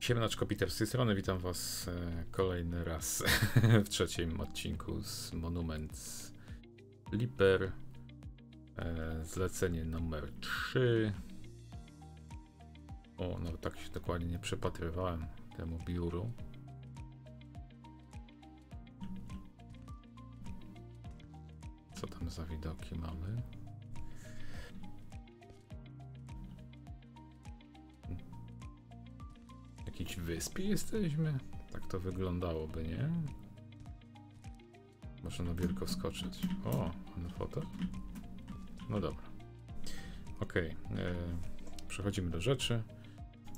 Siemaczko Piter z tej strony, witam was kolejny raz w trzecim odcinku z Monuments Flipper. Zlecenie numer 3. O, no tak się dokładnie nie przypatrywałem temu biuru. Co tam za widoki mamy? W jakiejś wyspie jesteśmy? Tak to wyglądałoby, nie? Można na biurko wskoczyć. O, na foto? No dobra. Okej, przechodzimy do rzeczy.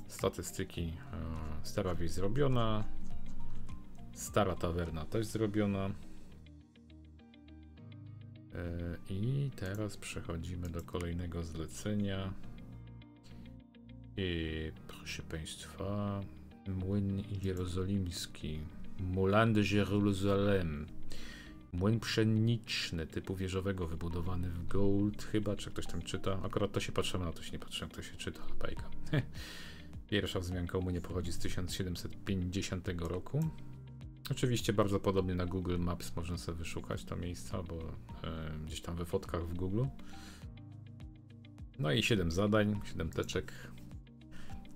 Statystyki. Stara wieś zrobiona. Stara tawerna też zrobiona. I teraz przechodzimy do kolejnego zlecenia. I proszę państwa, Młyn Jerozolimski, Mulan de Jeruzalem, młyn pszeniczny typu wieżowego wybudowany w gold, chyba, czy ktoś tam czyta, akurat to się patrzymy, na to się nie patrzyłem, kto się czyta, bajka. Pierwsza wzmianka o młynie pochodzi z 1750 roku. Oczywiście bardzo podobnie na Google Maps można sobie wyszukać to miejsce, albo gdzieś tam we fotkach w Google. No i 7 zadań, 7 teczek.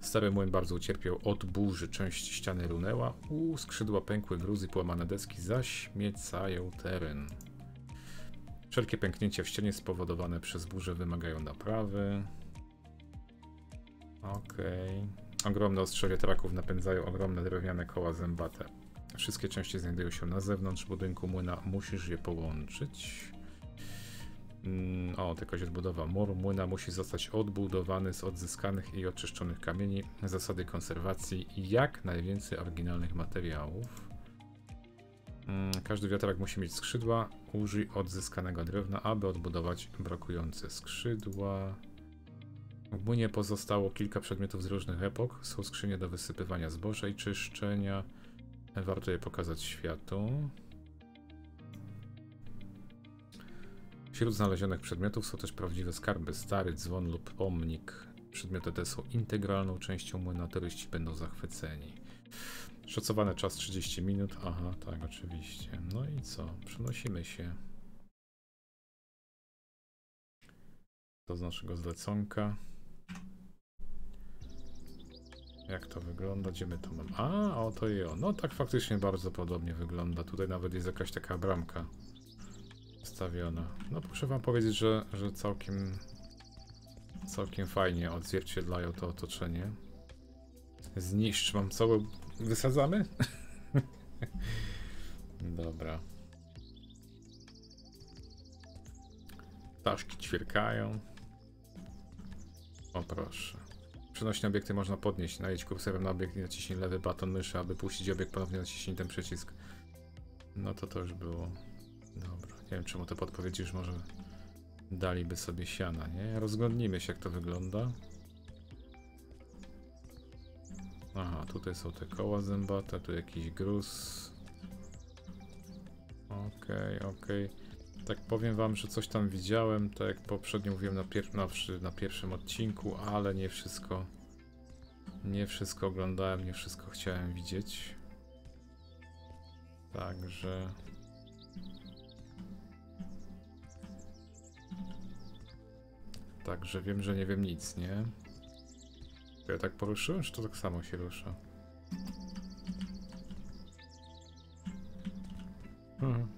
Stary młyn bardzo ucierpiał od burzy, część ściany runęła, skrzydła pękły, gruzy, połamane deski zaśmiecają teren. Wszelkie pęknięcia w ścianie spowodowane przez burzę wymagają naprawy. Okej. Ogromne ostrze wiatraków napędzają ogromne drewniane koła zębate. Wszystkie części znajdują się na zewnątrz budynku młyna, musisz je połączyć. O, tylko się odbudowa. Mur młyna musi zostać odbudowany z odzyskanych i oczyszczonych kamieni, zasady konserwacji i jak najwięcej oryginalnych materiałów. Każdy wiatrak musi mieć skrzydła. Użyj odzyskanego drewna, aby odbudować brakujące skrzydła. W młynie pozostało kilka przedmiotów z różnych epok. Są skrzynie do wysypywania zboża i czyszczenia. Warto je pokazać światu. Wśród znalezionych przedmiotów są też prawdziwe skarby, stary dzwon lub pomnik. Przedmioty te są integralną częścią młyna, turyści będą zachwyceni. Szacowany czas 30 minut, aha, tak, oczywiście. No i co? Przenosimy się do naszego zleconka. Jak to wygląda? Gdzie my to mamy? A, oto i o. No tak faktycznie bardzo podobnie wygląda. Tutaj nawet jest jakaś taka bramka stawiona. No muszę wam powiedzieć, że całkiem fajnie odzwierciedlają to otoczenie. Zniszcz mam całe... Wysadzamy? Dobra. Ptaszki ćwierkają. O proszę. Przenośne obiekty można podnieść. Najedź kursorem na obiekt i naciśnij lewy baton myszy, aby puścić obiekt, ponownie naciśnij ten przycisk. No to już było. Dobra, nie wiem czemu te podpowiedzi już może daliby sobie siana, nie? Rozglądnijmy się jak to wygląda. Aha, tutaj są te koła zębate, tu jakiś gruz. Okej. Tak powiem wam, że coś tam widziałem, tak jak poprzednio mówiłem na pierwszym odcinku, ale nie wszystko oglądałem, nie wszystko chciałem widzieć. Także... Także wiem, że nie wiem nic, nie? To ja tak poruszyłem, czy to tak samo się rusza?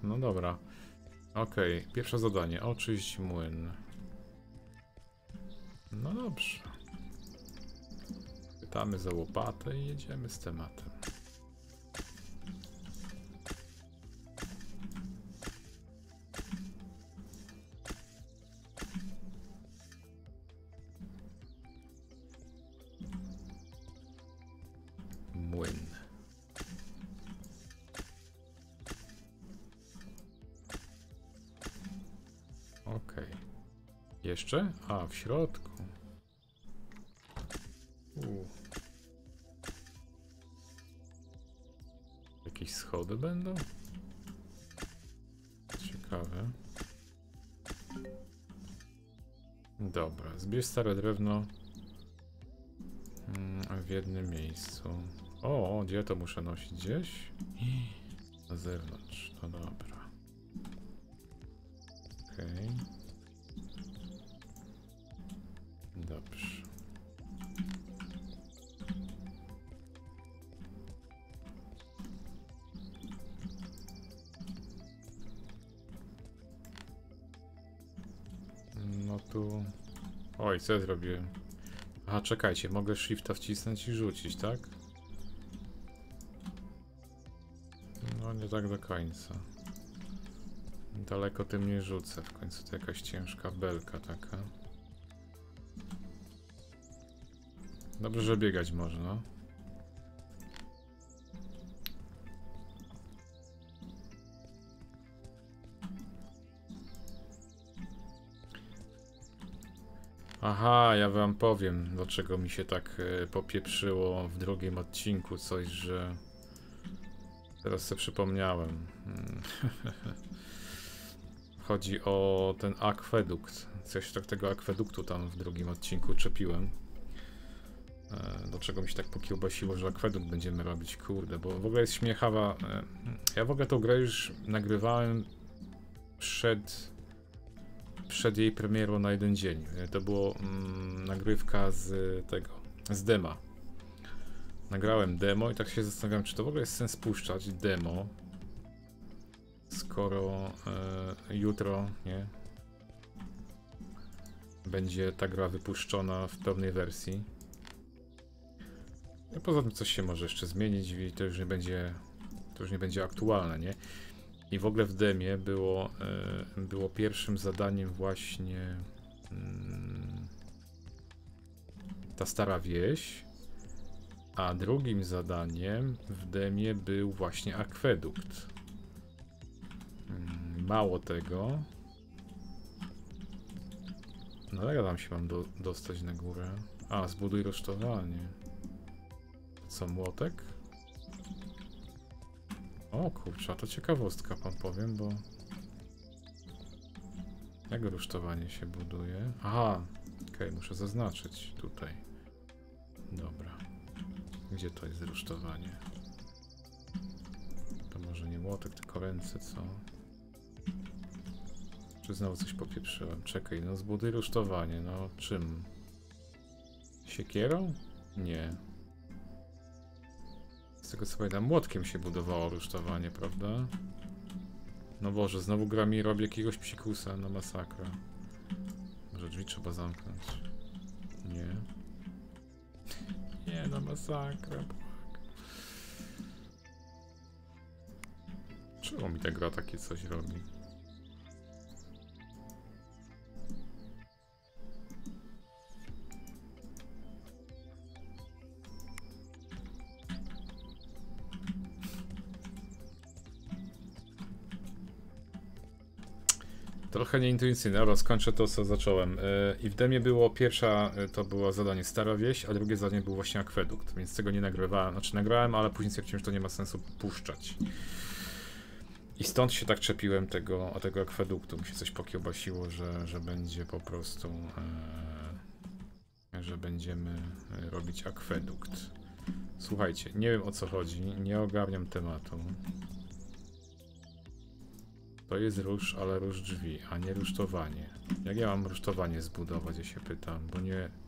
No dobra. Okej. Pierwsze zadanie. Oczyść młyn. No dobrze. Pytamy za łopatę i jedziemy z tematem. Jeszcze? A, w środku. Jakieś schody będą? Ciekawe. Dobra, zbierz stare drewno. w jednym miejscu. O, gdzie to muszę nosić? Gdzieś? Na zewnątrz, no dobra. Okej. Dobrze. No tu... Oj, co ja zrobiłem? Aha, czekajcie, mogę shifta wcisnąć i rzucić, tak? No nie tak do końca. Daleko tym nie rzucę, w końcu to jakaś ciężka belka taka. Dobrze, że biegać można. Aha, ja wam powiem, dlaczego mi się tak popieprzyło w drugim odcinku coś, że... Teraz sobie przypomniałem. Chodzi o ten akwedukt. Coś tak tego akweduktu tam w drugim odcinku czepiłem. Dlaczego mi się tak pokiełbasiło, że akwedukt będziemy robić? Kurde, bo w ogóle jest śmiechawa. Ja w ogóle tą grę już nagrywałem przed jej premierą na jeden dzień. To było nagrywka z tego, z dema. Nagrałem demo i tak się zastanawiam, czy to w ogóle jest sens puszczać demo, skoro jutro, nie? Będzie ta gra wypuszczona w pełnej wersji. No, poza tym coś się może jeszcze zmienić i to już nie będzie aktualne, nie? I w ogóle w demie było pierwszym zadaniem właśnie ta stara wieś, a drugim zadaniem w demie był właśnie akwedukt. Mało tego. No ale ja tam się mam dostać na górę. A, zbuduj rusztowanie. Co, młotek? O kurczę, to ciekawostka wam powiem, bo... Jak rusztowanie się buduje? Aha, okej, muszę zaznaczyć tutaj. Dobra. Gdzie to jest rusztowanie? To może nie młotek, tylko ręce, co? Czy znowu coś popieprzyłem? Czekaj, no zbuduj rusztowanie, no czym? Siekierą? Nie. Z tego co pamiętam, młotkiem się budowało rusztowanie, prawda? No Boże, znowu gra mi robi jakiegoś psikusa, no masakra. Może drzwi trzeba zamknąć. Nie. Nie, no masakra. Czemu mi ta gra takie coś robi? Trochę nieintuicyjne, dobra, skończę to, co zacząłem. I w demie było pierwsza, to było zadanie Stara Wieś, a drugie zadanie był właśnie akwedukt, więc tego nie nagrywałem. Znaczy nagrałem, ale później stwierdziłem, że to nie ma sensu puszczać. I stąd się tak czepiłem tego akweduktu. Mi się coś pokiełbasiło, że będzie po prostu... że będziemy robić akwedukt. Słuchajcie, nie wiem o co chodzi, nie ogarniam tematu. To jest róż, ale róż drzwi, a nie rusztowanie. Jak ja mam rusztowanie zbudować, ja się pytam, bo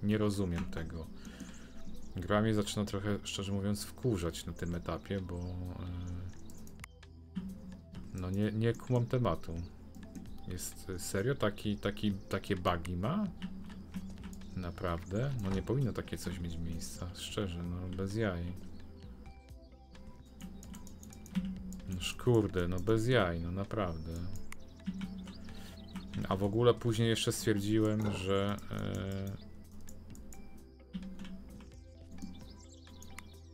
nie rozumiem tego. Gra mnie zaczyna trochę, szczerze mówiąc, wkurzać na tym etapie, bo... no nie kumam tematu. Jest serio? Takie bugi ma? Naprawdę? No nie powinno takie coś mieć miejsca, szczerze, no bez jaj. Kurde, no bez jaj, no naprawdę. A w ogóle później jeszcze stwierdziłem, że...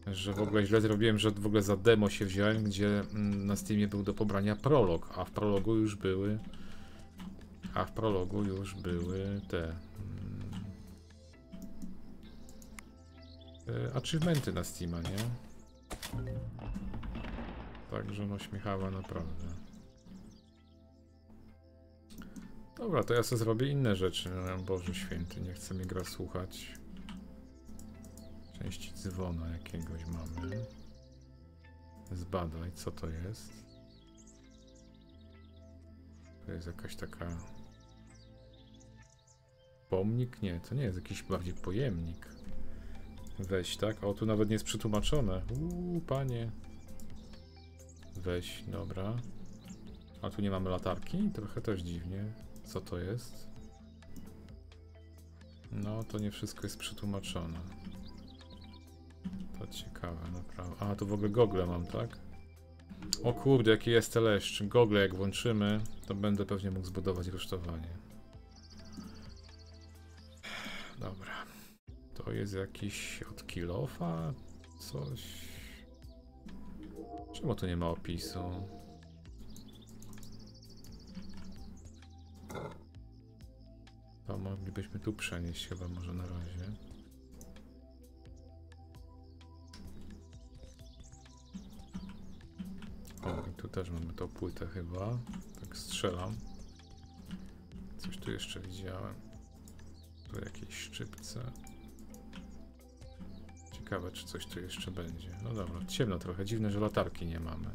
że w ogóle źle zrobiłem, że w ogóle za demo się wziąłem, gdzie na Steamie był do pobrania prolog, a w prologu już były... te... achievementy na Steama, nie? Także no śmiechała naprawdę. Dobra, to ja sobie zrobię inne rzeczy. Boże święty, nie chce mi gra słuchać. część dzwona jakiegoś mamy. Zbadaj, co to jest. To jest jakaś taka... Pomnik? Nie, to nie jest jakiś bardziej pojemnik. Weź, tak? O, tu nawet nie jest przetłumaczone. Panie. Weź, dobra. A tu nie mamy latarki? Trochę też dziwnie. Co to jest? No, to nie wszystko jest przetłumaczone. To ciekawe, naprawdę. A, tu w ogóle gogle mam, tak? O kurde, jaki jest teleszcz. Gogle jak włączymy, to będę pewnie mógł zbudować rusztowanie. Dobra. To jest jakiś od kilofa? Coś... Czemu tu nie ma opisu? To moglibyśmy tu przenieść chyba może na razie. O, i tu też mamy tą płytę chyba. Tak strzelam. Coś tu jeszcze widziałem. Tu jakieś szczypce. Ciekawe, czy coś tu jeszcze będzie. No dobra, ciemno trochę. Dziwne, że latarki nie mamy.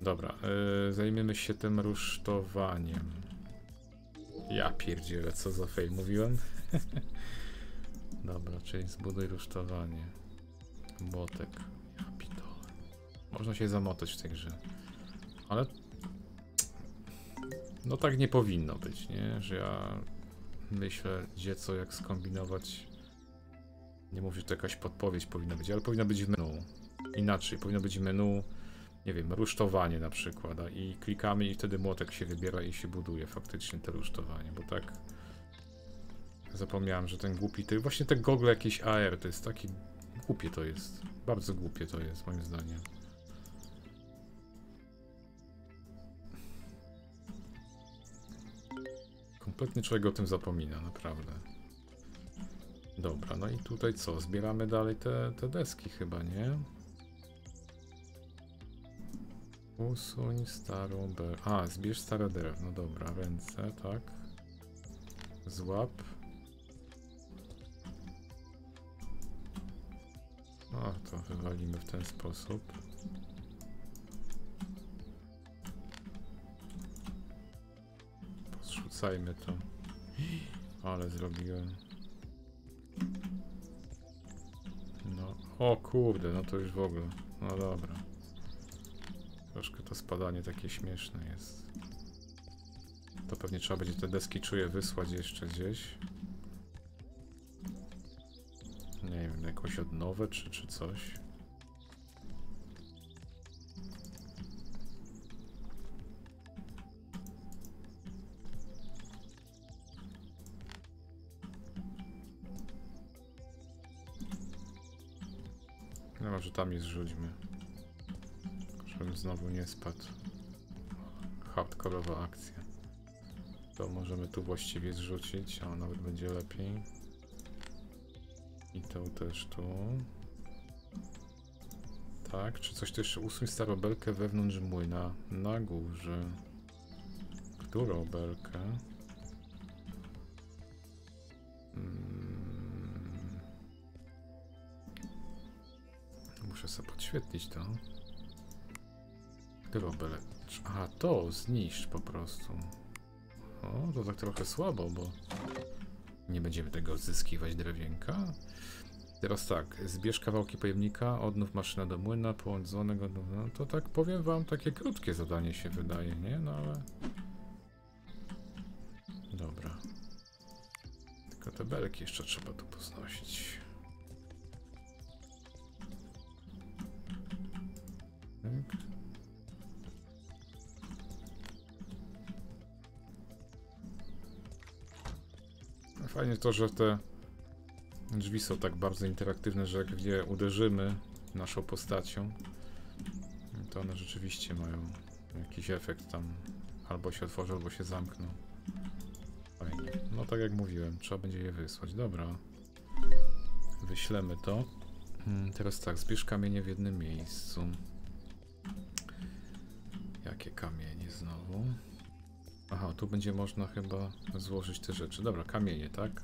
Dobra, zajmiemy się tym rusztowaniem. Ja pierdzielę, co za fail mówiłem. Dobra, czyli zbuduj rusztowanie. Młotek. Ja pitole. Można się zamotać w tej grze. Ale... No tak nie powinno być, nie? Że ja myślę, gdzie co, jak skombinować. Nie mówię, że to jakaś podpowiedź powinna być, ale powinna być w menu. Inaczej, powinno być w menu, nie wiem, rusztowanie na przykład. I klikamy i wtedy młotek się wybiera i się buduje faktycznie to rusztowanie, bo tak... Zapomniałem, że ten głupi... Właśnie te gogle jakieś AR, to jest taki... Głupie to jest. Bardzo głupie to jest, moim zdaniem. Kompletnie człowiek o tym zapomina, naprawdę. Dobra, no i tutaj co? Zbieramy dalej te deski chyba, nie? Usuń starą drewno. A, zbierz stare drewno. Dobra, ręce, tak. Złap. O, to wywalimy w ten sposób. Podrzucajmy to. Ale zrobiłem. No, o kurde, no to już w ogóle. No dobra. Troszkę to spadanie takie śmieszne jest. To pewnie trzeba będzie te deski, czuję, wysłać jeszcze gdzieś. Nie wiem, jakąś odnowę czy coś. No może tam je zrzućmy. Żebym znowu nie spadł. Hardkorowa akcja. To możemy tu właściwie zrzucić, a nawet będzie lepiej. I tą też tu. Tak, czy coś tu jeszcze? Usuń starą belkę wewnątrz młyna. Na górze. Którą belkę? Muszę sobie podświetlić to. Aha, to zniszcz po prostu. O, to tak trochę słabo, bo nie będziemy tego odzyskiwać drewienka. Teraz tak, zbierz kawałki pojemnika, odnów maszynę do młyna, połącz dzwonek, odnów... No to tak powiem wam, takie krótkie zadanie się wydaje, nie? No ale... Dobra. Tylko te belki jeszcze trzeba tu poznosić. Tak. Fajnie to, że te drzwi są tak bardzo interaktywne, że jak je uderzymy naszą postacią, to one rzeczywiście mają jakiś efekt tam. Albo się otworzą, albo się zamkną. Fajnie. No tak jak mówiłem, trzeba będzie je wysłać. Dobra. Wyślemy to. Teraz tak, zbierz kamienie w jednym miejscu. Jakie kamienie znowu? Aha, tu będzie można chyba złożyć te rzeczy. Dobra, kamienie, tak?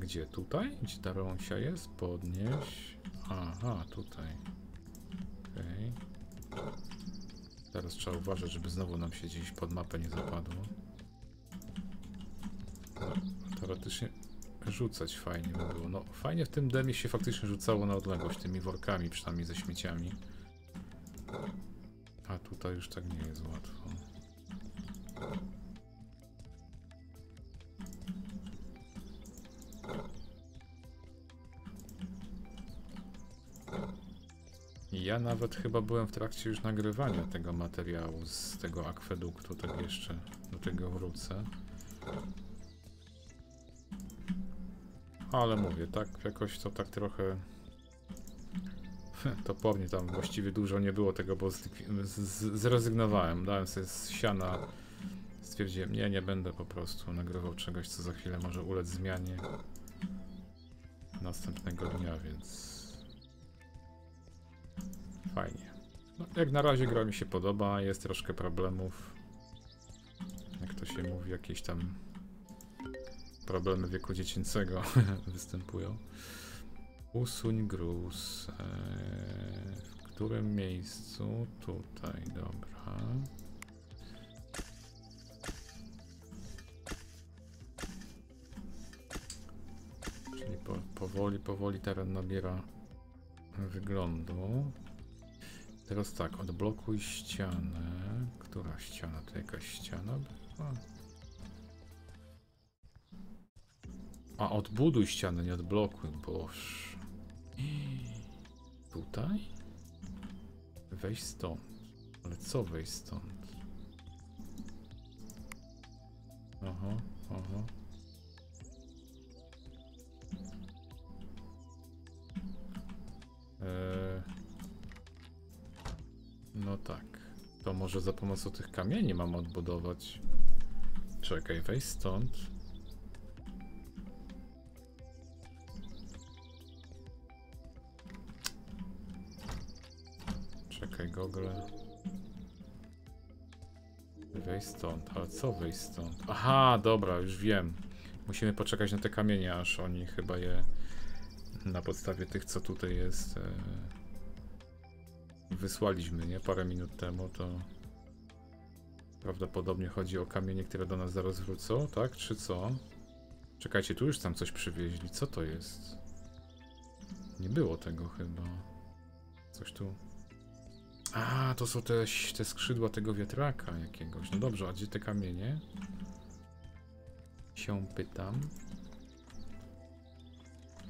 Gdzie? Tutaj? Gdzie ta rąsia jest? Podnieś. Aha, tutaj. Okej. Okay. Teraz trzeba uważać, żeby znowu nam się gdzieś pod mapę nie zapadło. Teoretycznie rzucać fajnie by było. No, fajnie w tym demie się faktycznie rzucało na odległość tymi workami, przynajmniej ze śmieciami. A tutaj już tak nie jest łatwo. Ja nawet chyba byłem w trakcie już nagrywania tego materiału z tego akweduktu, tak jeszcze do tego wrócę. Ale mówię, tak jakoś to tak trochę topornie tam właściwie dużo nie było tego, bo zrezygnowałem. Dałem sobie z siana, stwierdziłem, nie będę po prostu nagrywał czegoś, co za chwilę może ulec zmianie następnego dnia, więc... Fajnie. No, jak na razie gra mi się podoba, jest troszkę problemów. Jak to się mówi, jakieś tam problemy wieku dziecięcego występują. Usuń gruz. W którym miejscu? Tutaj, dobra. Czyli powoli teren nabiera wyglądu. Teraz tak, odblokuj ścianę. Która ściana? To jakaś ściana? A odbuduj ścianę, nie odblokuj, boż. Tutaj? Weź stąd. Ale co weź stąd? Aha, aha. No tak, to może za pomocą tych kamieni mam odbudować. Czekaj, weź stąd. Czekaj, Google. Weź stąd, ale co weź stąd? Aha, dobra, już wiem. Musimy poczekać na te kamienie, aż oni chyba je na podstawie tych, co tutaj jest... wysłaliśmy, nie? Parę minut temu, to prawdopodobnie chodzi o kamienie, które do nas zaraz wrócą, tak? Czy co? Czekajcie, tu już tam coś przywieźli. Co to jest? Nie było tego chyba. Coś tu... A, to są te skrzydła tego wiatraka jakiegoś. No dobrze, a gdzie te kamienie? Się pytam.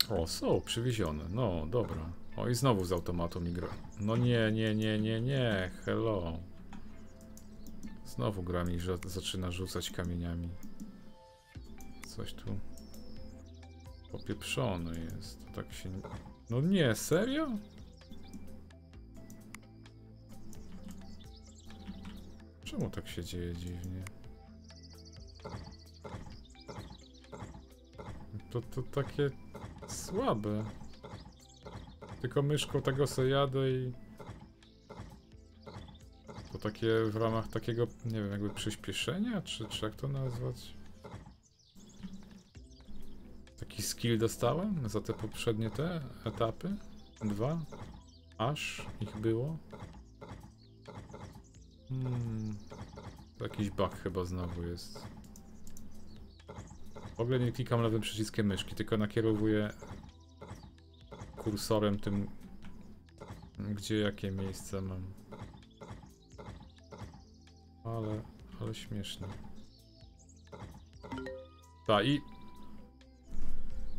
O, są przywiezione. No, dobra. O, i znowu z automatu mi gra. No nie, hello. Znowu gra mi zaczyna rzucać kamieniami. Coś tu... popieprzone jest, to tak się... No nie, serio? Czemu tak się dzieje dziwnie? To takie... słabe. Tylko myszką tego se jadę i... To takie w ramach takiego, nie wiem, jakby przyspieszenia, czy jak to nazwać? Taki skill dostałem za te poprzednie te etapy? 2? Aż ich było? Jakiś bug chyba znowu jest. W ogóle nie klikam lewym przyciskiem myszki, tylko nakierowuję... kursorem tym, gdzie jakie miejsce mam. Ale śmiesznie. Ta i...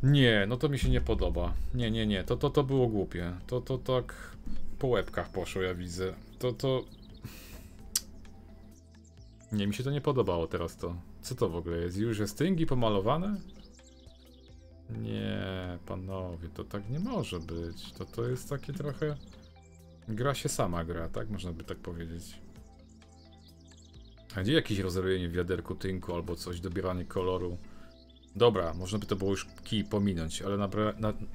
Nie, no to mi się nie podoba. Nie, to było głupie. To tak po łebkach poszło, ja widzę. To... Nie, mi się to nie podobało teraz to. Co to w ogóle jest? Już jest tyngi pomalowane? Nie, panowie, to tak nie może być. To jest takie trochę... Gra się sama gra, tak? Można by tak powiedzieć. A gdzie jakieś rozrojenie w wiaderku tynku albo coś, dobieranie koloru? Dobra, można by to było już kij pominąć, ale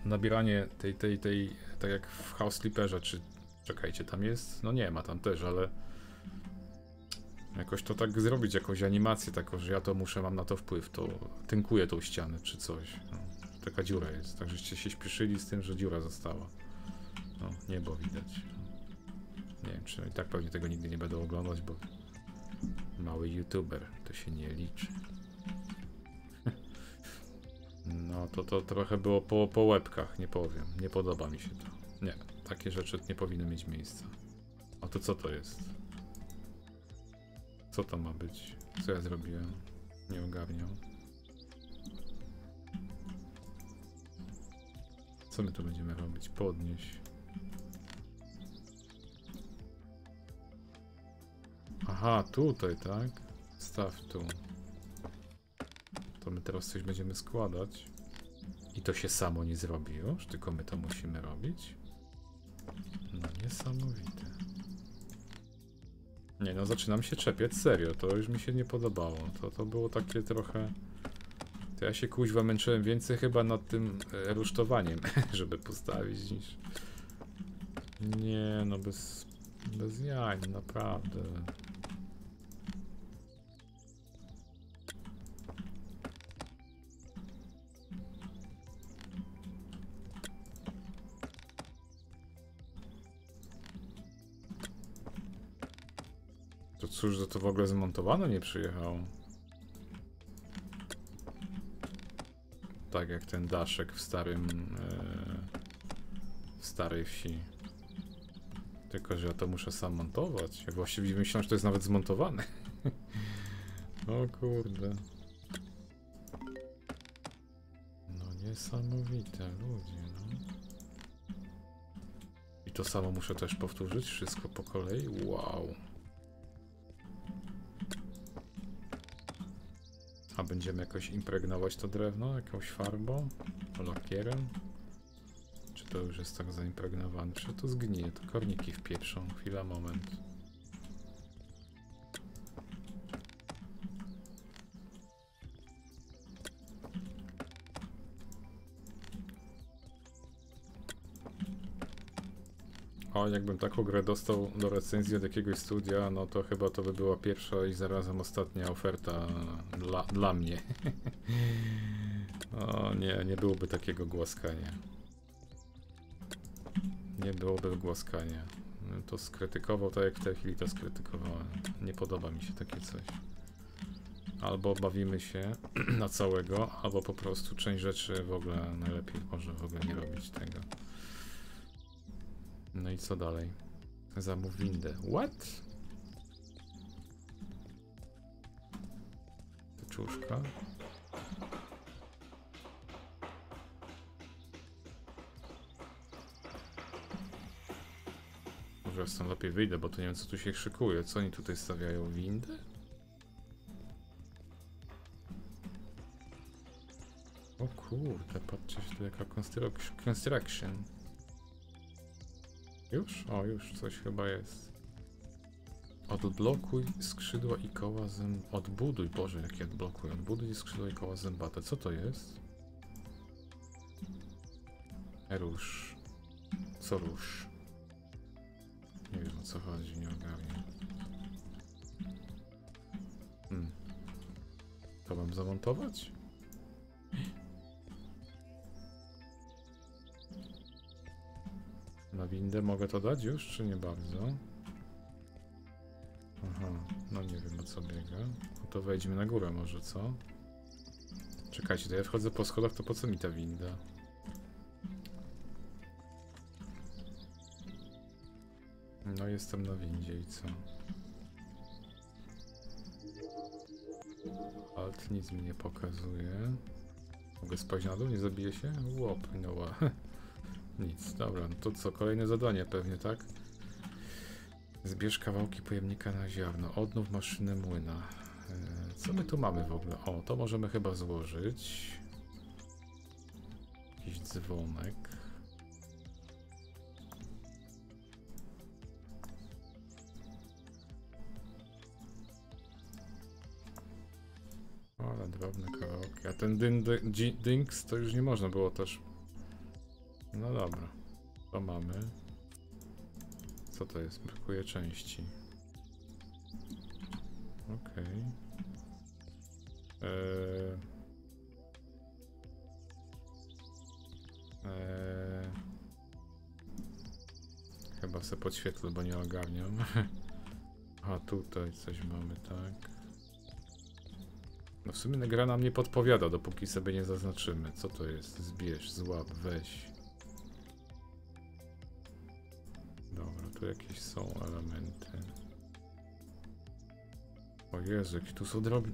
nabieranie tej... Tak jak w House Flipperze, czy... Czekajcie, tam jest? No nie ma tam też, ale... Jakoś to tak zrobić, jakąś animację taką, że ja to muszę, mam na to wpływ, to tynkuję tą ścianę, czy coś. No. taka dziura jest. Tak żeście się śpieszyli z tym, że dziura została. No, niebo widać. Nie wiem, czy i tak pewnie tego nigdy nie będę oglądać, bo mały youtuber, to się nie liczy. No to trochę było po łebkach, nie powiem. Nie podoba mi się to. Nie, takie rzeczy nie powinny mieć miejsca. A to co to jest? Co to ma być? Co ja zrobiłem? Nie ogarniam. Co my tu będziemy robić? Podnieś. Aha, tutaj, tak? Staw tu. To my teraz coś będziemy składać. I to się samo nie zrobiło, już tylko my to musimy robić. No niesamowite. Nie no, zaczynam się czepiać, serio, to już mi się nie podobało. To było takie trochę... To ja się kuźwa męczyłem więcej chyba nad tym rusztowaniem, żeby postawić niż... Nie no, bez jaj, naprawdę. To cóż, że to w ogóle zmontowane nie przyjechało. Tak jak ten daszek w starej wsi. Tylko, że ja to muszę sam montować. Ja właściwie myślałem, że to jest nawet zmontowane. O kurde. No niesamowite ludzie, no. I to samo muszę też powtórzyć, wszystko po kolei. Wow. A będziemy jakoś impregnować to drewno, jakąś farbą, lakierem? Czy to już jest tak zaimpregnowane? Czy to zgnije? To korniki wpieprzą. Chwila, moment. O, jakbym taką grę dostał do recenzji od jakiegoś studia, no to chyba to by była pierwsza i zarazem ostatnia oferta dla mnie. O nie, nie byłoby takiego głaskania. Nie byłoby głaskania. To skrytykował, tak jak w tej chwili to skrytykowałem. Nie podoba mi się takie coś. Albo bawimy się na całego, albo po prostu część rzeczy w ogóle najlepiej może w ogóle nie robić tego. No i co dalej? Zamów windę. What? Tyczuszka. Może ja stąd lepiej wyjdę, bo to nie wiem co tu się szykuje. Co oni tutaj stawiają? Windy? O kurde, patrzcie się tu jaka construction. Już? O, już coś chyba jest. Odblokuj skrzydła i koła zębate. Odbuduj, Boże, jaki odblokuj. Odbuduj skrzydła i koła zębate. Co to jest? Róż. Co róż? Nie wiem o co chodzi, nie ogarniam. To mam zamontować? Na windę mogę to dać już, czy nie bardzo? Aha, no nie wiem o co biega. No to wejdźmy na górę może, co? Czekajcie, to ja wchodzę po schodach, to po co mi ta winda? No jestem na windzie i co? Alt nic mi nie pokazuje. Mogę spaść na dół, nie zabiję się? Łopnęła. Nic, dobra, no to co? Kolejne zadanie pewnie, tak? Zbierz kawałki pojemnika na ziarno. Odnów maszynę młyna. Co my tu mamy w ogóle? O, to możemy chyba złożyć. Jakiś dzwonek. O, ale drobne kawałki. A ten dynks to już nie można było też... No dobra, to mamy. Co to jest? Brakuje części. Okej. se podświetlę, bo nie ogarniam. A tutaj coś mamy, tak. No w sumie gra nam nie podpowiada, dopóki sobie nie zaznaczymy. Co to jest? Zbierz, złap, weź. Dobra, tu jakieś są elementy. O Jezu, jakie tu są drobne...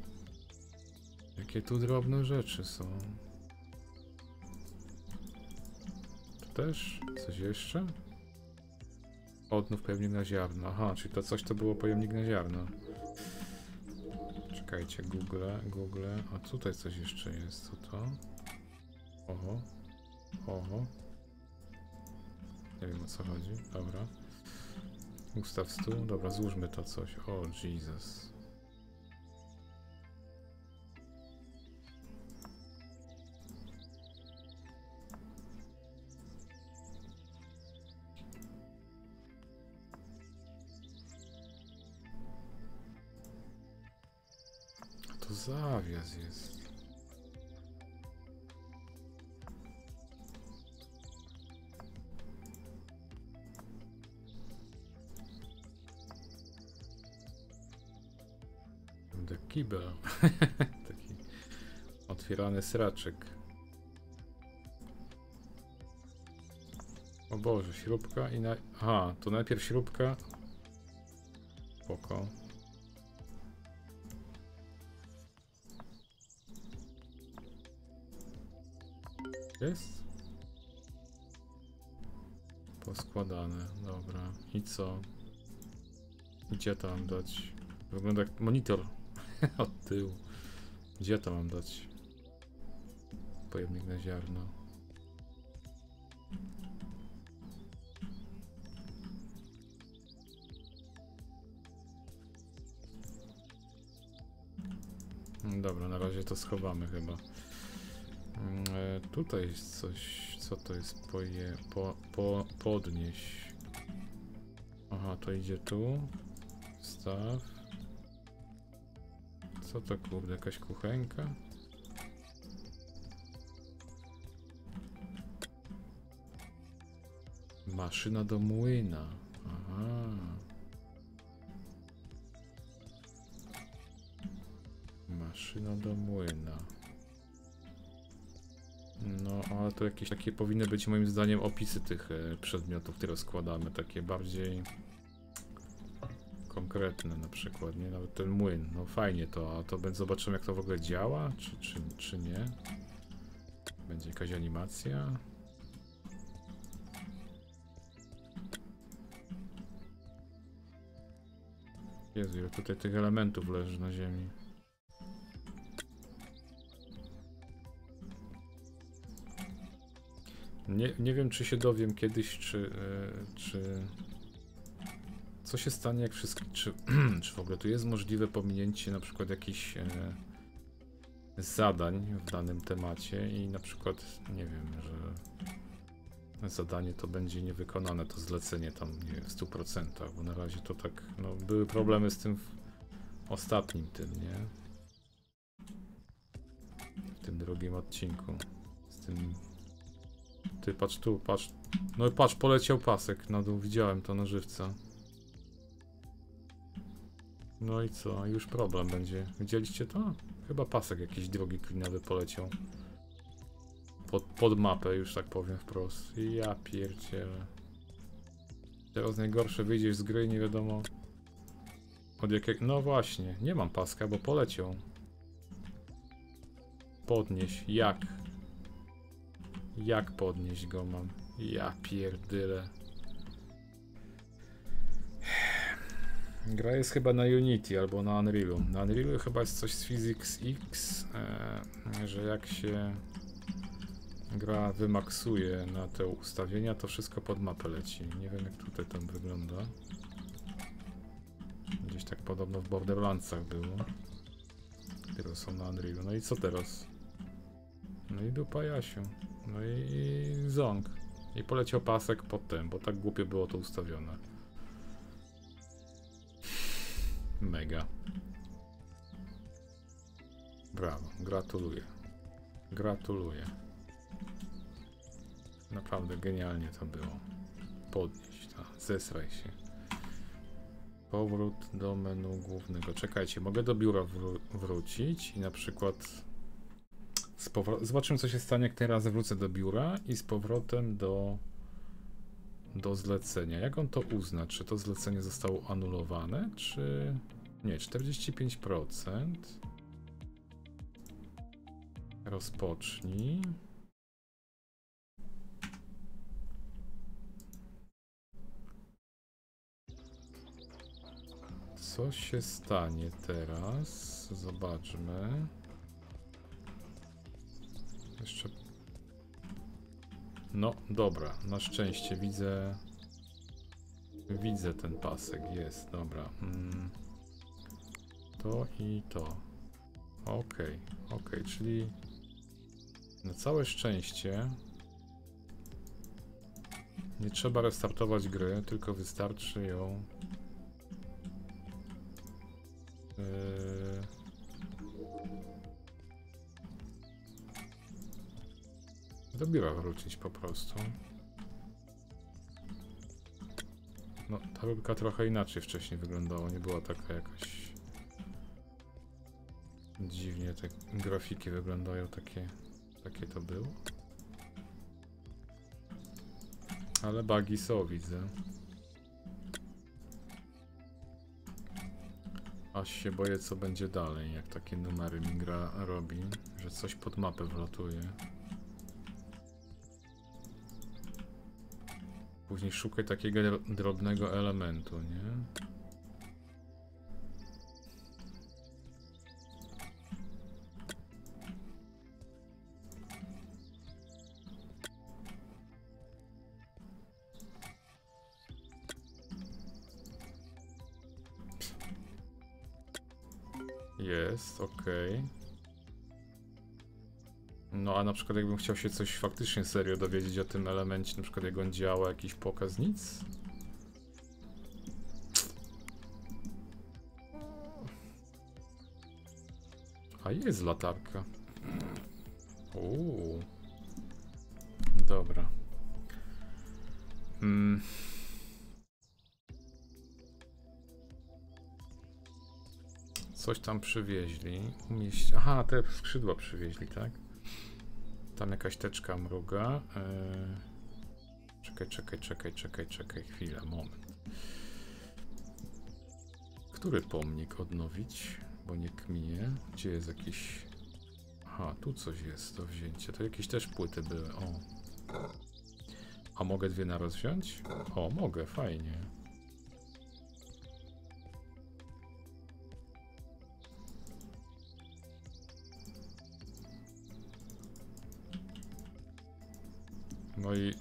Jakie tu drobne rzeczy są. Tu też? Coś jeszcze? Odnów pojemnik na ziarno. Aha, czyli to coś to było pojemnik na ziarno. Czekajcie, Google. A tutaj coś jeszcze jest, co to? Oho. Nie wiem o co chodzi, dobra. Ustaw stół, dobra, złóżmy to coś. O, Jesus. Zawias jest. The kibel. Taki otwierany sraczek. O Boże, śrubka i na... Aha, to najpierw śrubka. Spoko. Jest? Poskładane, dobra. I co? Gdzie to mam dać? Wygląda jak monitor od tyłu. Gdzie to mam dać? Pojemnik na ziarno. Dobra, na razie to schowamy chyba. Tutaj jest coś, co to jest podnieś. Aha, to idzie tu. Staw. Co to kurde, jakaś kuchenka? Maszyna do młyna. Aha. Maszyna do młyna. No, ale to jakieś takie powinny być moim zdaniem opisy tych przedmiotów, które składamy, takie bardziej konkretne na przykład, nie? Nawet ten młyn, no fajnie to, a to zobaczymy jak to w ogóle działa, czy nie. Będzie jakaś animacja. Jezu, ile tutaj tych elementów leży na ziemi. Nie wiem, czy się dowiem kiedyś, co się stanie, jak wszystkie... Czy w ogóle tu jest możliwe pominięcie na przykład jakichś zadań w danym temacie i na przykład, nie wiem, że zadanie to będzie niewykonane, to zlecenie tam, nie wiem, w 100%, bo na razie to tak, no, były problemy z tym ostatnim nie? W tym drugim odcinku, z tym... Ty, patrz tu, patrz. No i patrz, poleciał pasek na dół, widziałem to na żywca. No i co? Już problem będzie. Widzieliście to? Chyba pasek jakiś drogi klinowy poleciał. Pod mapę, już tak powiem wprost. Ja pierdzielę. Teraz najgorsze, wyjdziesz z gry, nie wiadomo... Od jakiego... No właśnie, nie mam paska, bo poleciał. Podnieś, jak? Jak podnieść go mam? Ja pierdyle. Gra jest chyba na Unity albo na Unrealu. Na Unrealu chyba jest coś z Physics X, że jak się gra wymaksuje na te ustawienia, to wszystko pod mapę leci. Nie wiem jak tutaj tam wygląda. Gdzieś tak podobno w Borderlandsach było. Teraz są na Unrealu. No i co teraz? No i dupa Jasiu. No i ząg. I poleciał pasek pod tym, bo tak głupie było to ustawione. Mega. Brawo, gratuluję. Gratuluję. Naprawdę genialnie to było. Podnieść, tak. Zesraj się. Powrót do menu głównego. Czekajcie, mogę do biura wrócić i na przykład... Zobaczymy, co się stanie, jak teraz wrócę do biura i z powrotem do zlecenia. Jak on to uzna? Czy to zlecenie zostało anulowane, czy... Nie, 45%. Rozpocznij. Co się stanie teraz? Zobaczmy. Jeszcze... No, dobra. Na szczęście widzę... Widzę ten pasek. Jest, dobra. To i to. Okej, okej, czyli... Na całe szczęście... Nie trzeba restartować gry, tylko wystarczy ją... Do biura wrócić po prostu. No, ta rybka trochę inaczej wcześniej wyglądała, nie była taka jakaś... Dziwnie te grafiki wyglądają, takie to było. Ale bugi są, widzę. Aż się boję, co będzie dalej, jak takie numery mi gra robi, że coś pod mapę wlatuje. Później szukaj takiego drobnego elementu, nie? Jest, okej. No a na przykład jakbym chciał się coś faktycznie serio dowiedzieć o tym elemencie, na przykład jak on działa, jakiś pokaz, nic? A jest latarka. Uuu. Dobra. Coś tam przywieźli. Umieść... Aha, te skrzydła przywieźli, tak? Tam jakaś teczka mruga. Czekaj, chwilę, moment. Który pomnik odnowić? Bo nie kminie. Gdzie jest jakiś... Aha, tu coś jest do wzięcia. To jakieś też płyty były, o. A mogę dwie naraz wziąć? O, mogę, fajnie. No i...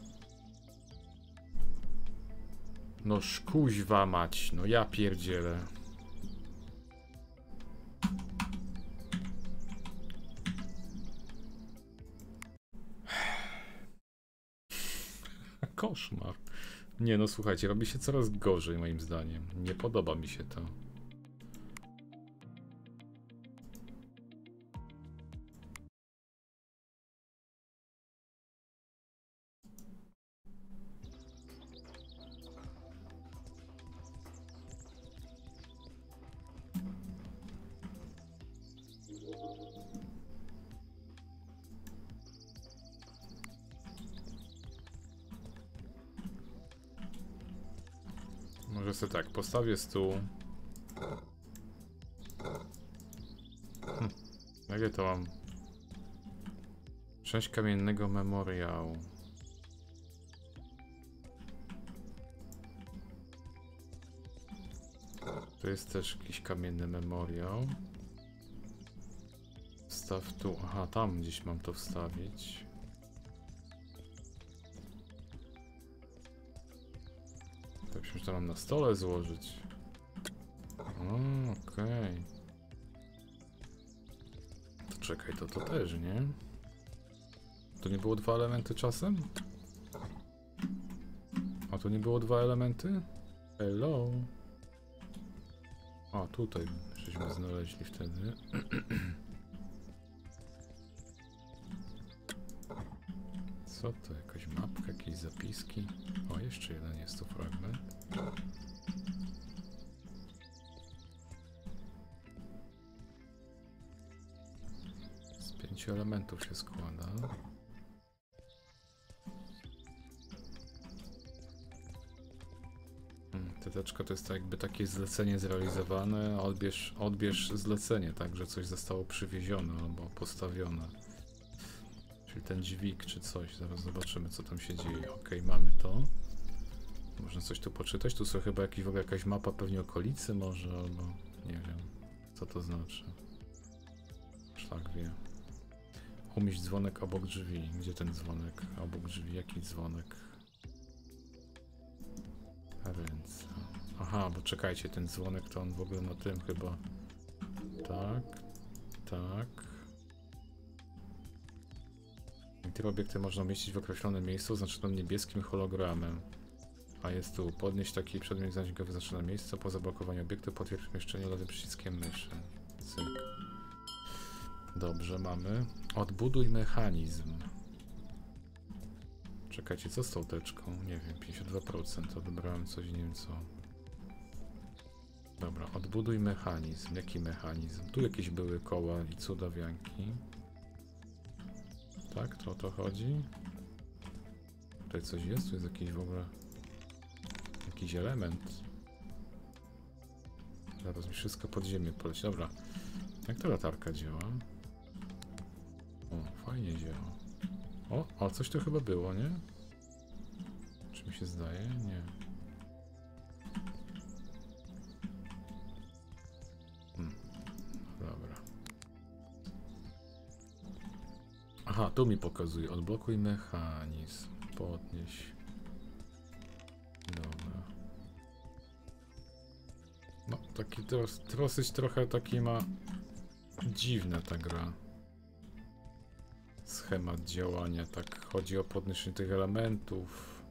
No szkuźwa mać, no ja pierdzielę. Koszmar. Nie no, słuchajcie, robi się coraz gorzej moim zdaniem. Nie podoba mi się to. Tak, postawię stół. Jakie to mam? Część kamiennego memoriału. Tu jest też jakiś kamienny memoriał. Wstaw tu. Aha, tam gdzieś mam to wstawić. Już to mam na stole złożyć. Okej. To czekaj, to też, nie? To nie było dwa elementy czasem? A to nie było dwa elementy? Hello. A tutaj żeśmy znaleźli wtedy. Co to? Jakaś mapka, jakieś zapiski. O, jeszcze jeden jest tu fragment. Z 5 elementów się składa. Teteczka to jest tak jakby takie zlecenie zrealizowane, odbierz zlecenie, tak, że coś zostało przywiezione albo postawione. Czyli ten dźwig czy coś, zaraz zobaczymy co tam się dzieje. Ok, mamy to. Można coś tu poczytać, tu są chyba jakiś, w ogóle jakaś mapa pewnie okolicy może, albo nie wiem co to znaczy. Szlak wie. Umieść dzwonek obok drzwi. Gdzie ten dzwonek? Obok drzwi, jaki dzwonek? Ręce. Aha, bo czekajcie, ten dzwonek to on w ogóle na tym chyba. Tak, tak. I te obiekty można umieścić w określonym miejscu, oznaczonym niebieskim hologramem. A jest tu podnieść taki przedmiot, znaleźć go wyznaczone miejsce, po zablokowaniu obiektu potwierdź umieszczenie lewym przyciskiem myszy. Cyk. Dobrze, mamy. Odbuduj mechanizm. Czekajcie, co z tą teczką? Nie wiem, 52% odebrałem coś, nie wiem co. Dobra, odbuduj mechanizm. Jaki mechanizm? Tu jakieś były koła i cudawianki. Tak, to o to chodzi. Tutaj coś jest, tu jest jakiś w ogóle... jakiś element. Zaraz mi wszystko pod ziemię poleci. Dobra, jak ta latarka działa? O, fajnie działa. O, coś tu chyba było, nie? Czy mi się zdaje? Nie. Dobra. Aha, tu mi pokazuje. Odblokuj mechanizm. Podnieś. Dobra. No, taki dosyć trochę taki ma... dziwna ta gra. Schemat działania, tak chodzi o podniesienie tych elementów.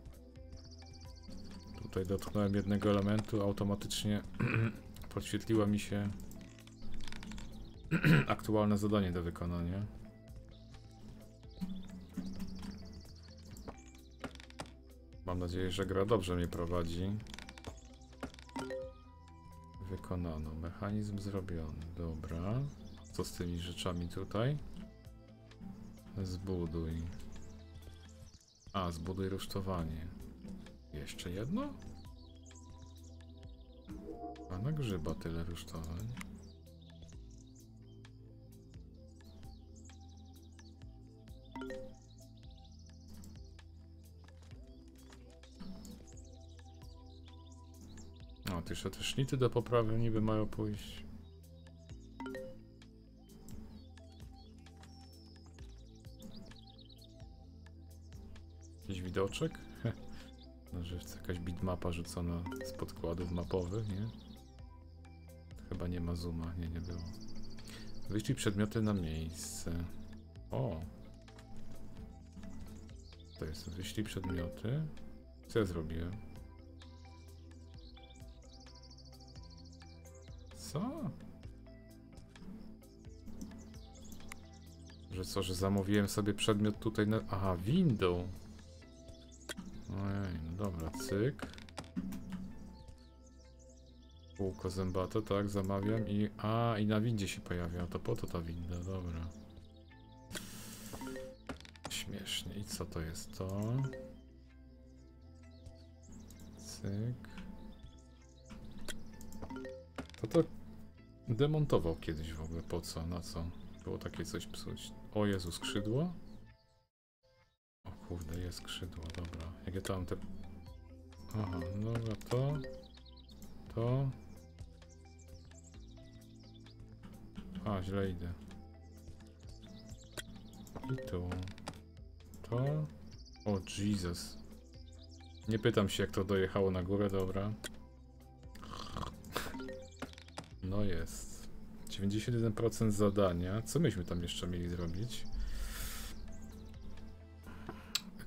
Tutaj dotknąłem jednego elementu, automatycznie podświetliło mi się aktualne zadanie do wykonania. Mam nadzieję, że gra dobrze mnie prowadzi. Wykonano, mechanizm zrobiony, dobra. Co z tymi rzeczami tutaj? Zbuduj. A, zbuduj rusztowanie. Jeszcze jedno? A na grzyba tyle rusztowań. A, to jeszcze te sznity do poprawy niby mają pójść. Widoczek? Na żywce jakaś bitmapa rzucona z podkładów mapowych, nie? Chyba nie ma zooma, nie, nie było. Wyślij przedmioty na miejsce. O! To jest, wyślij przedmioty. Co ja zrobiłem? Co? Że co, że zamówiłem sobie przedmiot tutaj na... Aha, window! Ojej, no dobra, cyk. Kółko zębate, tak, zamawiam i... A, i na windzie się pojawia, to po to ta winda, dobra. Śmiesznie, i co to jest to? Cyk. To demontował kiedyś w ogóle, po co, na co? Było takie coś psuć. O Jezu, skrzydło? Kurde, jest skrzydło, dobra. Jak ja tam te... Aha, dobra, to... To... A, źle idę. I tu... To... O, Jesus. Nie pytam się, jak to dojechało na górę, dobra. No jest. 91% zadania. Co myśmy tam jeszcze mieli zrobić?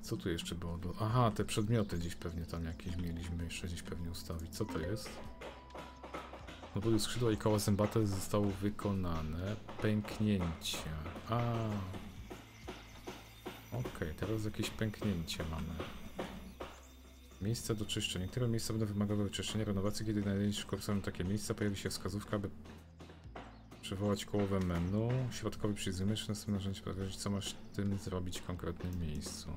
Co tu jeszcze było? Aha, te przedmioty gdzieś pewnie tam jakieś mieliśmy jeszcze gdzieś pewnie ustawić. Co to jest? No bo skrzydła i koła zębate zostało wykonane. Pęknięcie. A. Okej, teraz jakieś pęknięcie mamy. Miejsce do czyszczenia. Niektóre miejsca będą wymagały czyszczenia, renowacji. Kiedy znajdziesz kursem takie miejsca, pojawi się wskazówka, aby przywołać kołowe menu. Środkowy przycisk myszy, następne narzędzie pokazać, co masz tym zrobić w konkretnym miejscu.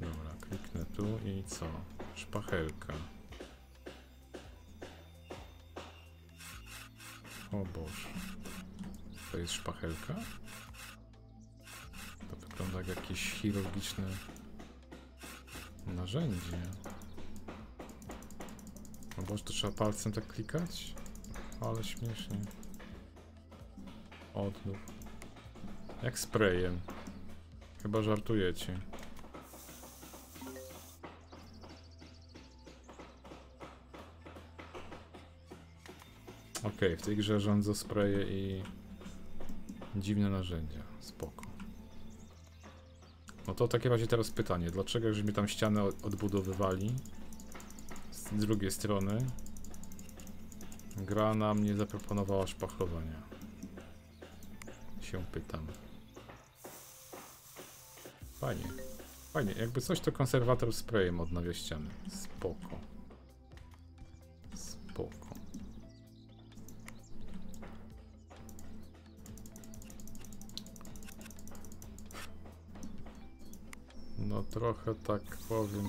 Dobra, kliknę tu i co? Szpachelka. O Boże. To jest szpachelka? To wygląda jak jakieś chirurgiczne narzędzie. O Boże, to trzeba palcem tak klikać? Ale śmiesznie. Odnów. Jak sprayem. Chyba żartujecie. Okej, w tej grze rządzą spraye i dziwne narzędzia. Spoko. No to w takim razie teraz pytanie. Dlaczego już mi tam ścianę odbudowywali? Z drugiej strony gra nam nie zaproponowała szpachlowania. Się pytam. Fajnie. Fajnie. Jakby coś, to konserwator sprayem odnawia ściany. Spoko. Spoko. No trochę tak powiem.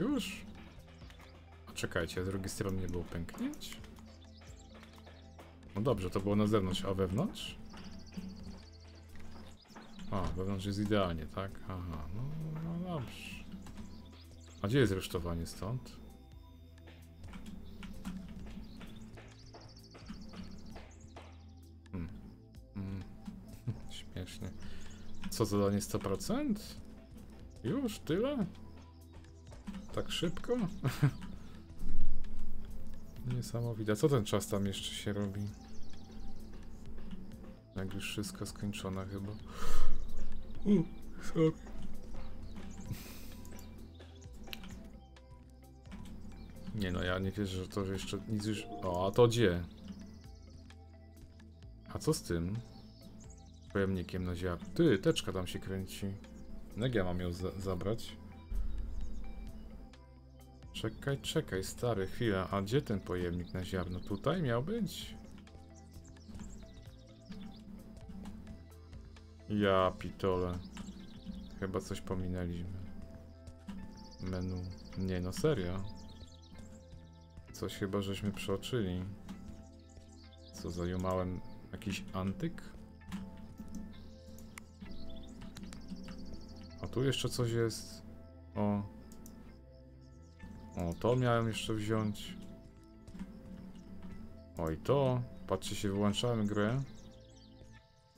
Już? A czekajcie, a z drugiej strony nie było pęknięć? No dobrze, to było na zewnątrz, a wewnątrz? A, wewnątrz jest idealnie, tak? Aha, no dobrze. A gdzie jest rusztowanie stąd? Śmiesznie. Co, zadanie 100%? Już? Tyle? Tak szybko? Niesamowite. Co ten czas tam jeszcze się robi? Jak już wszystko skończone chyba. Nie no, ja nie wierzę, że to jeszcze nic już... O, a to gdzie? A co z tym? Pojemnikiem na ziarno. Ty, teczka tam się kręci. Jak ja mam ją zabrać? Czekaj, czekaj, stary, chwila. A gdzie ten pojemnik na ziarno? Tutaj miał być? Ja pitole. Chyba coś pominęliśmy. Menu. Nie no, serio. Coś chyba żeśmy przeoczyli. Co, zajumałem jakiś antyk? Tu jeszcze coś jest. O. O, to miałem jeszcze wziąć. O, i to. Patrzcie się, wyłączałem grę.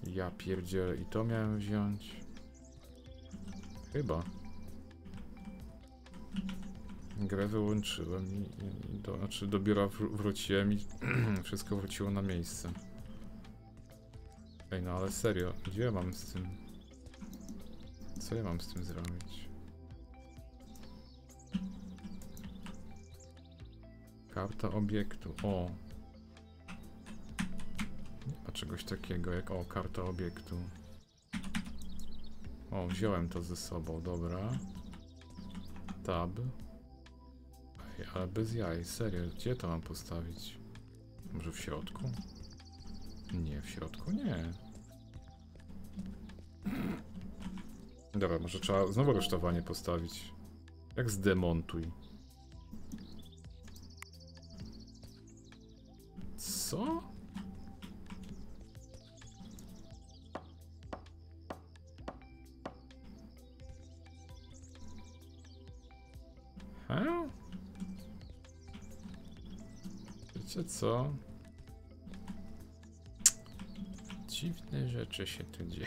Ja pierdzielę, i to miałem wziąć. Chyba. Grę wyłączyłem i to, znaczy do biura wróciłem i wszystko wróciło na miejsce. Ej, no ale serio, gdzie ja mam z tym? Co ja mam z tym zrobić? Karta obiektu. O! Nie ma czegoś takiego jak... O, karta obiektu. O, wziąłem to ze sobą. Dobra. Tab. Ej, ale bez jaj. Serio, gdzie to mam postawić? Może w środku? Nie, w środku nie. Dobra, może trzeba znowu rusztowanie postawić. Jak zdemontuj. Co? He? Wiecie co? Dziwne rzeczy się tu dzieją.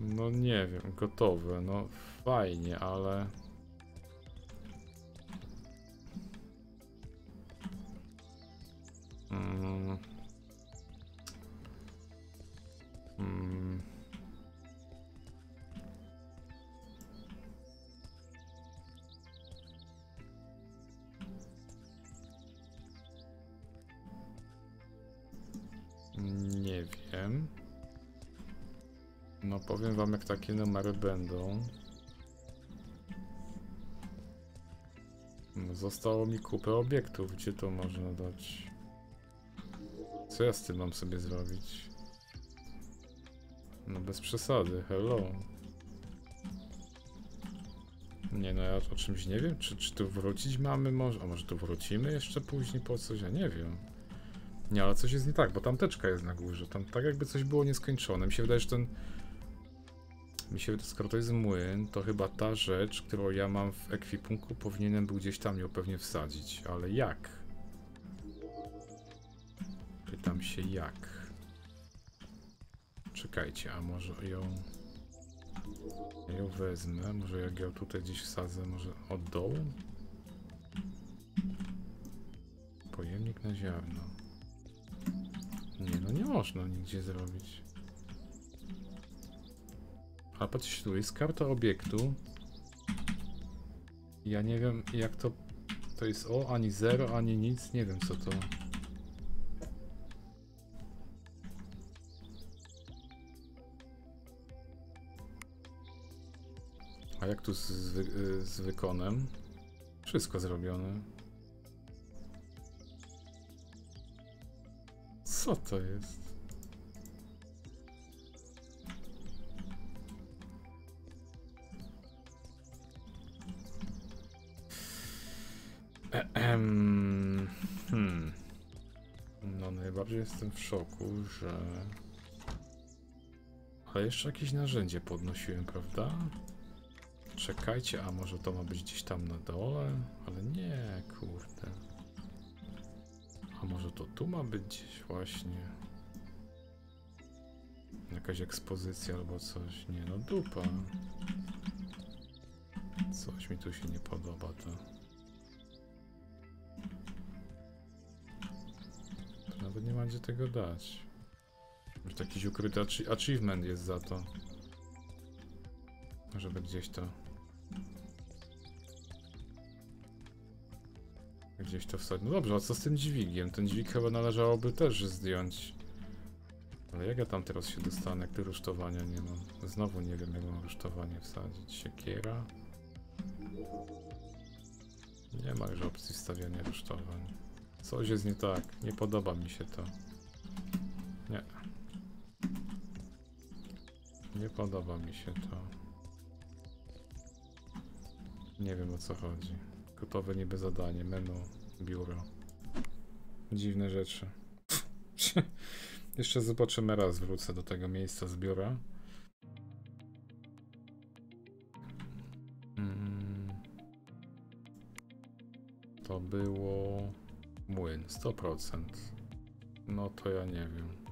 No nie wiem, gotowe, no fajnie, ale... Nie nie wiem. No powiem wam, jak takie numery będą. No, zostało mi kupę obiektów, gdzie to można dać? Co ja z tym mam sobie zrobić? No bez przesady, hello. Nie no, ja o czymś nie wiem, czy tu wrócić mamy może? A może tu wrócimy jeszcze później po coś? Ja nie wiem. Nie, ale coś jest nie tak, bo tam teczka jest na górze. Tam tak jakby coś było nieskończone. Mi się wydaje, że ten... Mi się wydaje, skoro to jest młyn, to chyba ta rzecz, którą ja mam w ekwipunku, powinienem był gdzieś tam ją pewnie wsadzić. Ale jak? Pytam się jak. Czekajcie, a może ją wezmę, może jak ją tutaj gdzieś wsadzę, może od dołu? Pojemnik na ziarno. Nie, no nie można nigdzie zrobić. A patrzcie, tu jest karta obiektu. Ja nie wiem jak to... To jest O, ani 0, ani nic, nie wiem co to... A jak tu z wykonem? Wszystko zrobione. Co to jest? No najbardziej jestem w szoku, że... Ale jeszcze jakieś narzędzie podnosiłem, prawda? Czekajcie, a może to ma być gdzieś tam na dole? Ale nie, kurde. A może to tu ma być gdzieś właśnie? Jakaś ekspozycja albo coś? Nie no, dupa. Coś mi tu się nie podoba to. To nawet nie ma gdzie tego dać. Może to jakiś ukryty achievement jest za to. Żeby gdzieś to... Gdzieś to wsadzić. No dobrze, a co z tym dźwigiem? Ten dźwig chyba należałoby też zdjąć. Ale jak ja tam teraz się dostanę, jak tu rusztowania nie mam? Znowu nie wiem, jak mam rusztowanie wsadzić. Siekiera? Nie ma już opcji wstawiania rusztowań. Coś jest nie tak. Nie podoba mi się to. Nie. Nie podoba mi się to. Nie wiem o co chodzi. Gotowe niby zadanie, menu, biuro. Dziwne rzeczy. Jeszcze zobaczymy raz, wrócę do tego miejsca z biura. To było... Młyn, 100%. No to ja nie wiem.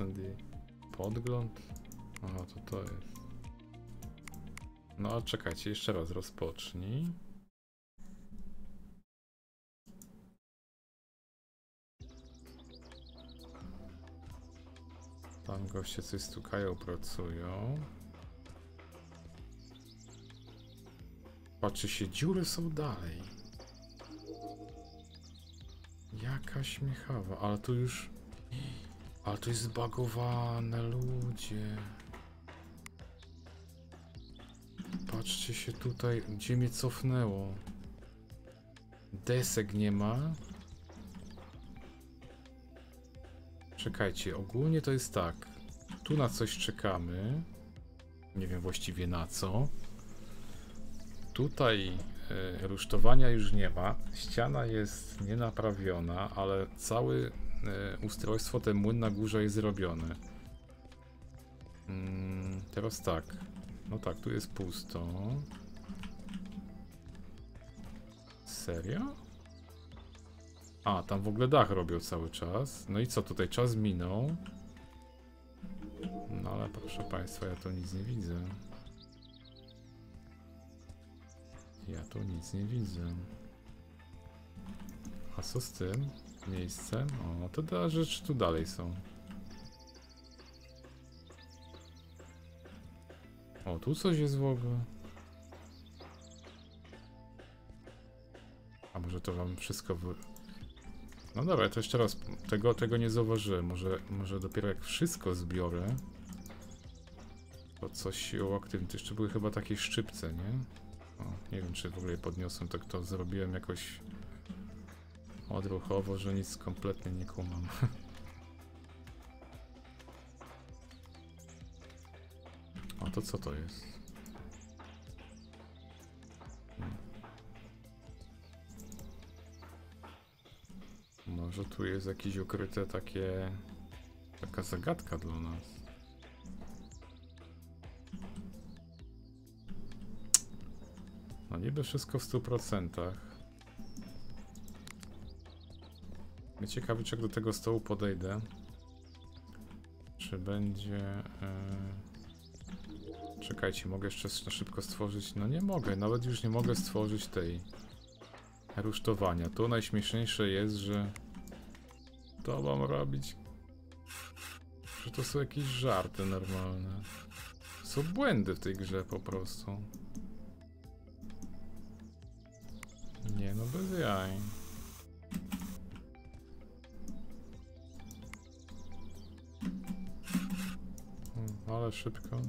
I podgląd? Aha, to jest. No a czekajcie, jeszcze raz rozpocznij. Tam goście coś stukają, pracują. Patrzy się, dziury są dalej. Jaka śmiechawa, ale tu już... Ale to jest zbagowane, ludzie. Patrzcie się tutaj, gdzie mnie cofnęło. Desek nie ma. Czekajcie, ogólnie to jest tak. Tu na coś czekamy. Nie wiem właściwie na co. Tutaj rusztowania już nie ma. Ściana jest nienaprawiona, ale cały... Ustrojstwo, ten młyn na górze jest zrobione. Teraz tak. No tak, tu jest pusto. Serio? A, tam w ogóle dach robią cały czas. No i co, tutaj czas minął. No ale proszę państwa, ja tu nic nie widzę. Ja tu nic nie widzę. A co z tym? miejsce. O, to ta rzecz tu dalej są. O, tu coś jest w ogóle. A może to wam wszystko... No dobra, to jeszcze raz. Tego nie zauważyłem. Może dopiero jak wszystko zbiorę, to coś się uaktywni. To jeszcze były chyba takie szczypce, nie? O, nie wiem, czy w ogóle je podniosłem. Tak to zrobiłem jakoś odruchowo, że nic kompletnie nie kumam. A to co to jest? Może tu jest jakieś ukryte takie... taka zagadka dla nas. No niby wszystko w 100%. Mnie ciekawi, czy jak do tego stołu podejdę, czy będzie... Czekajcie, mogę jeszcze szybko stworzyć... No nie mogę, nawet już nie mogę stworzyć tej... rusztowania. To najśmieszniejsze jest, że... To mam robić... Że to są jakieś żarty normalne. Są błędy w tej grze po prostu. Nie no, bez jaj. Ale szybko.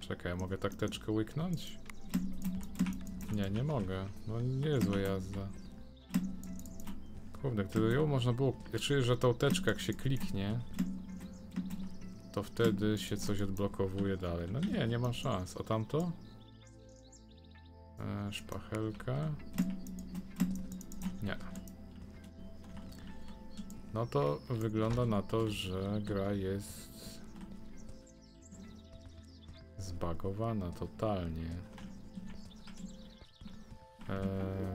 Czekaj, ja mogę takteczkę łyknąć? Nie, nie mogę. No nie jest zła jazda. Kurde, gdyby ją można było... Ja czuję, że tą teczkę jak się kliknie, to wtedy się coś odblokowuje dalej. No nie, nie ma szans. A tamto? Szpachelka. Nie. No to wygląda na to, że gra jest... zbagowana totalnie.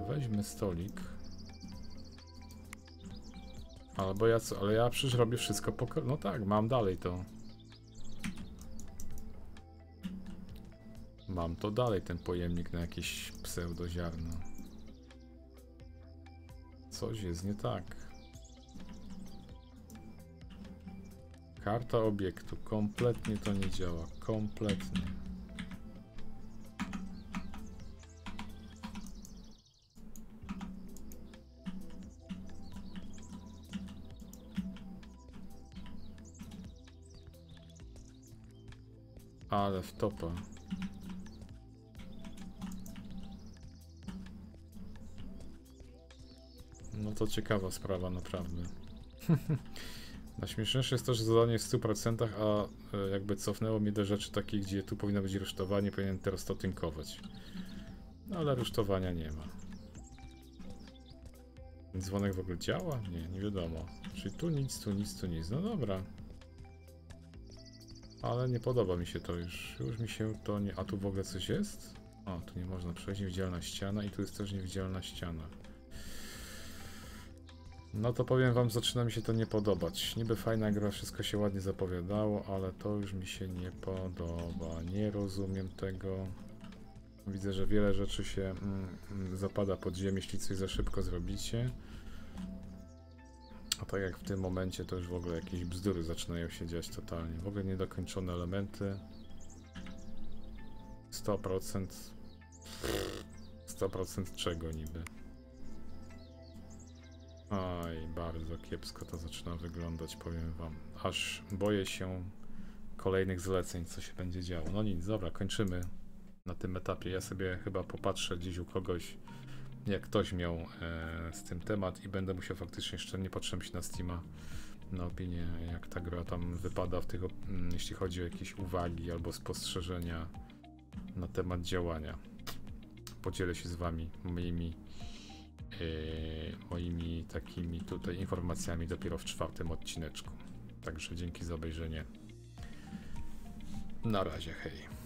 Weźmy stolik. Albo ja co? Ale ja przecież robię wszystko po kolei. No tak, mam dalej to. Mam to dalej, ten pojemnik na jakieś pseudoziarno. Coś jest nie tak. Karta obiektu. Kompletnie to nie działa. Kompletnie. Ale w topa. No to ciekawa sprawa naprawdę. Najśmieszniejsze jest to, że zadanie jest w 100%, a jakby cofnęło mnie do rzeczy takich, gdzie tu powinno być rusztowanie, powinienem teraz to tynkować. No ale rusztowania nie ma. Dzwonek w ogóle działa? Nie, nie wiadomo. Czyli tu nic, tu nic, tu nic. No dobra. Ale nie podoba mi się to już. Już mi się to nie... A tu w ogóle coś jest? O, tu nie można przejść, niewidzialna ściana i tu jest też niewidzialna ściana. No to powiem wam, zaczyna mi się to nie podobać. Niby fajna gra, wszystko się ładnie zapowiadało, ale to już mi się nie podoba. Nie rozumiem tego. Widzę, że wiele rzeczy się zapada pod ziemię, jeśli coś za szybko zrobicie. A tak jak w tym momencie, to już w ogóle jakieś bzdury zaczynają się dziać totalnie. W ogóle niedokończone elementy. 100%. 100% czego niby? Aj, bardzo kiepsko to zaczyna wyglądać, powiem wam. Aż boję się kolejnych zleceń, co się będzie działo. No nic, dobra, kończymy na tym etapie. Ja sobie chyba popatrzę gdzieś u kogoś, jak ktoś miał z tym temat i będę musiał faktycznie, jeszcze nie patrzyłem się na Steama, na opinię, jak ta gra tam wypada, w tych, jeśli chodzi o jakieś uwagi albo spostrzeżenia na temat działania. Podzielę się z wami moimi takimi tutaj informacjami dopiero w 4. odcineczku. Także dzięki za obejrzenie. Na razie, hej.